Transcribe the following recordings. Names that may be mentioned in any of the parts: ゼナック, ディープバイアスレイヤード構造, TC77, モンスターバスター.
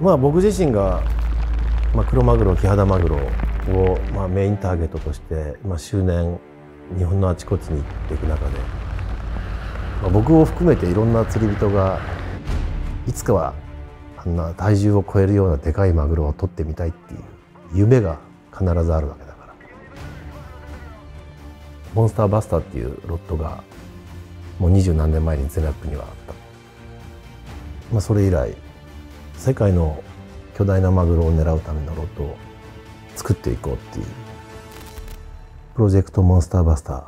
まあ僕自身が黒マグロキハダマグロをメインターゲットとして周年日本のあちこちに行っていく中で、僕を含めていろんな釣り人がいつかはあんな体重を超えるようなでかいマグロを取ってみたいっていう夢が必ずあるわけだから。モンスターバスターっていうロットがもう20何年前にゼナックにはあった。それ以来世界の巨大なマグロを狙うためのロットを作っていこうっていうプロジェクトモンスターバスタ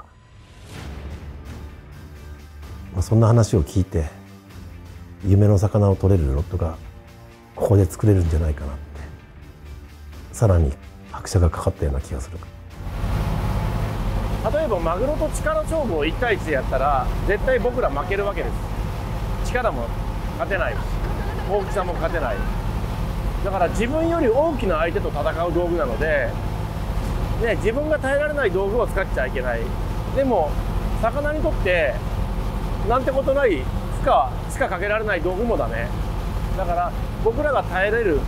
ー、そんな話を聞いて夢の魚を取れるロットがここで作れるんじゃないかなって、さらに拍車がかかったような気がする。例えばマグロと力勝負を1対1でやったら絶対僕ら負けるわけです。力も勝てないし大きさも勝てない。だから自分より大きな相手と戦う道具なので、ね、自分が耐えられない道具を使っちゃいけない。でも魚にとってなんてことない負荷かけられない道具もだね。だから僕らが耐えれる、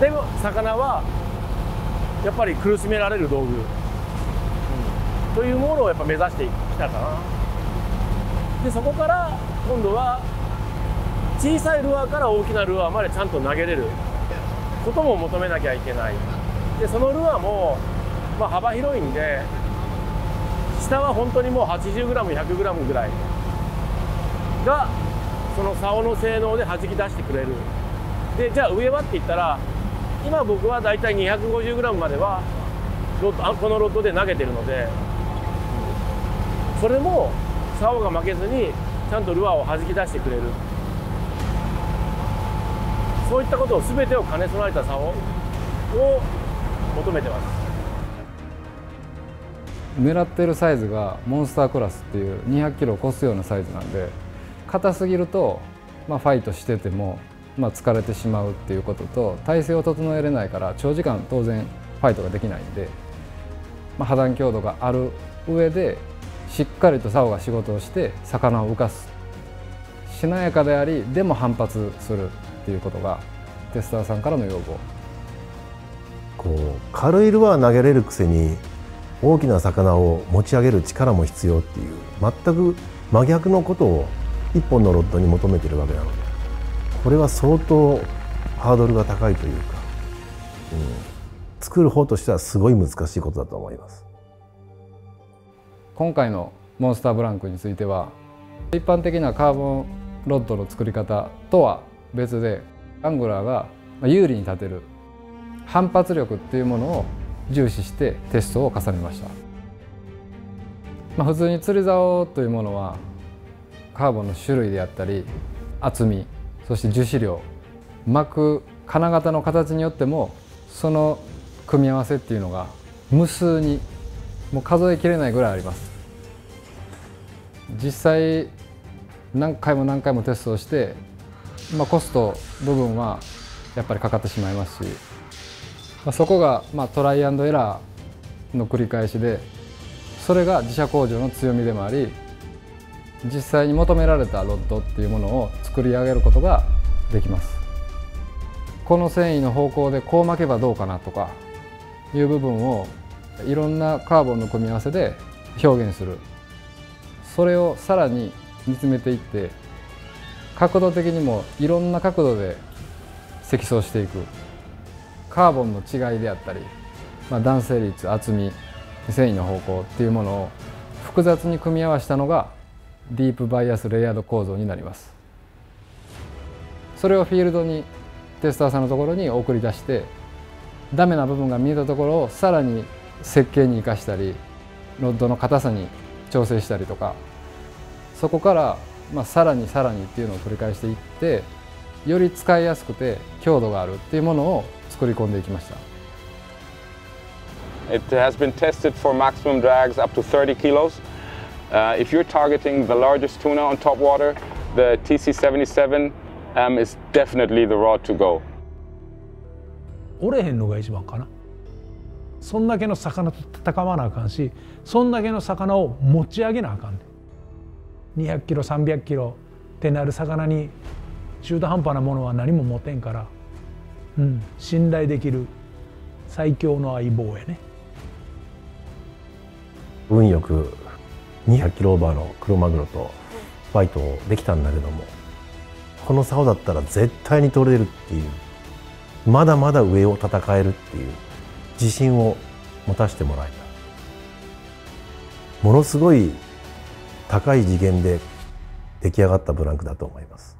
でも魚はやっぱり苦しめられる道具、というものをやっぱ目指してきたかな。でそこから今度は小さいルアーから大きなルアーまでちゃんと投げれることも求めなきゃいけない。でそのルアーも、幅広いんで、下は本当にもう 80g100g ぐらいがその竿の性能で弾き出してくれる。でじゃあ上はって言ったら、今僕はだいたい 250g まではこのロッドで投げてるので、それも竿が負けずにちゃんとルアーを弾き出してくれる。そういったことを全てを兼ね備えた竿を求めてます。狙ってるサイズがモンスタークラスっていう200キロを超すようなサイズなんで、硬すぎると、ファイトしてても、疲れてしまうっていうことと、体勢を整えれないから長時間当然ファイトができないんで、破断強度がある上でしっかりと竿が仕事をして魚を浮かす、しなやかでありでも反発する。っていうことがテスターさんからの要望。こう軽いルアー投げれるくせに大きな魚を持ち上げる力も必要っていう全く真逆のことを一本のロッドに求めているわけなので、これは相当ハードルが高いというか、作る方としてはすごい難しいことだと思います。今回のモンスターブランクについては一般的なカーボンロッドの作り方とは別で、アングラーが有利に立てる反発力っていうものを重視してテストを重ねました。普通に釣り竿というものはカーボンの種類であったり厚み、そして樹脂量、巻く金型の形によってもその組み合わせっていうのが無数にもう数えきれないぐらいあります。実際何回も何回もテストをしてコスト部分はやっぱりかかってしまいますし、そこがトライアンドエラーの繰り返しで、それが自社工場の強みでもあり、実際に求められたロッドっていうものを作り上げることができます。この繊維の方向でこう巻けばどうかなとかいう部分をいろんなカーボンの組み合わせで表現する。それをさらに煮詰めていって角度的にもいろんな角度で積層していく。カーボンの違いであったり、弾性率、厚み、繊維の方向っていうものを複雑に組み合わせたのがディープバイアスレイヤード構造になります。それをフィールドにテスターさんのところに送り出して、ダメな部分が見えたところをさらに設計に生かしたり、ロッドの硬さに調整したりとか、そこからさらにさらにっていうのを繰り返していって、より使いやすくて強度があるっていうものを作り込んでいきました。It has been tested for maximum drags up to 30 kilos. If you're targeting the largest tuna on top water, the TC77 is definitely the rod to go. 折れへんのが一番かな。そんだけの魚と戦わなあかんし、そんだけの魚を持ち上げなあかんね。200キロ300キロってなる魚に中途半端なものは何も持てんから、信頼できる最強の相棒やね。運よく200キロオーバーのクロマグロとファイトできたんだけども、この竿だったら絶対に取れるっていう、まだまだ上を戦えるっていう自信を持たせてもらえた。ものすごい高い次元で出来上がったブランクだと思います。